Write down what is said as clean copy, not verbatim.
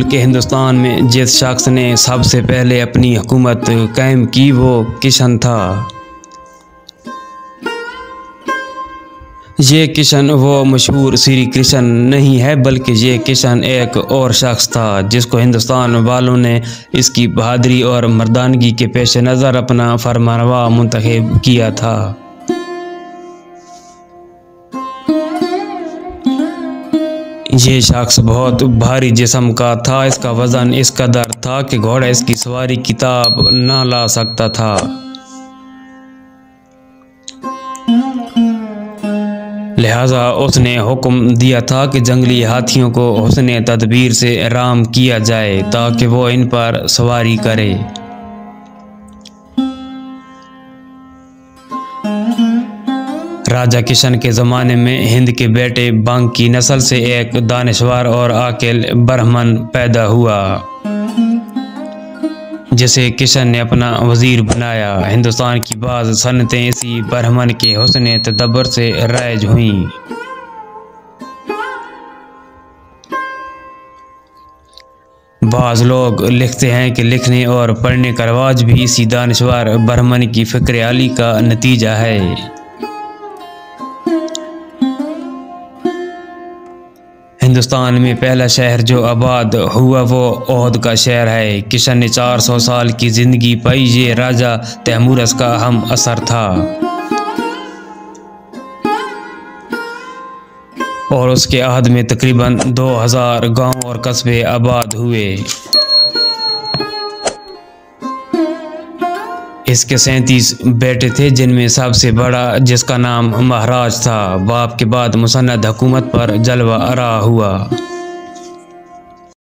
मुल्क हिंदुस्तान में जिस शख्स ने सबसे पहले अपनी हुकूमत कायम की वो किशन था। ये किशन वो मशहूर श्री कृष्ण नहीं है बल्कि ये किशन एक और शख्स था जिसको हिंदुस्तान वालों ने इसकी बहादरी और मर्दानगी के पेश नज़र अपना फरमानवा मुंतखब किया था। ये शख्स बहुत भारी जिस्म का था, इसका वज़न इस कदर था कि घोड़ा इसकी सवारी किताब ना ला सकता था। लिहाजा उसने हुक्म दिया था कि जंगली हाथियों को हुस्ने तदबीर से आराम किया जाए ताकि वो इन पर सवारी करे। राजा किशन के ज़माने में हिंद के बेटे बांग की नस्ल से एक दानश्वर और आकिल ब्राह्मण पैदा हुआ जिसे किशन ने अपना वज़ीर बनाया। हिंदुस्तान की बाज़ सनतें इसी ब्राह्मण के हुस्न तदब्बर से राइज हुईं। बाज़ लोग लिखते हैं कि लिखने और पढ़ने का रवाज भी इसी दानश्वर ब्राह्मण की फ़िक्र आली का नतीजा है। हिंदुस्तान में पहला शहर जो आबाद हुआ वो ओद का शहर है। किशन ने 400 साल की ज़िंदगी पाई, ये राजा तैमरस का हम असर था और उसके अहद में तकरीबन 2000 गांव और कस्बे आबाद हुए। इसके 37 बेटे थे जिनमें सबसे बड़ा जिसका नाम महाराज था बाप के बाद मुसन्नद हुकूमत पर जलवा आरा हुआ।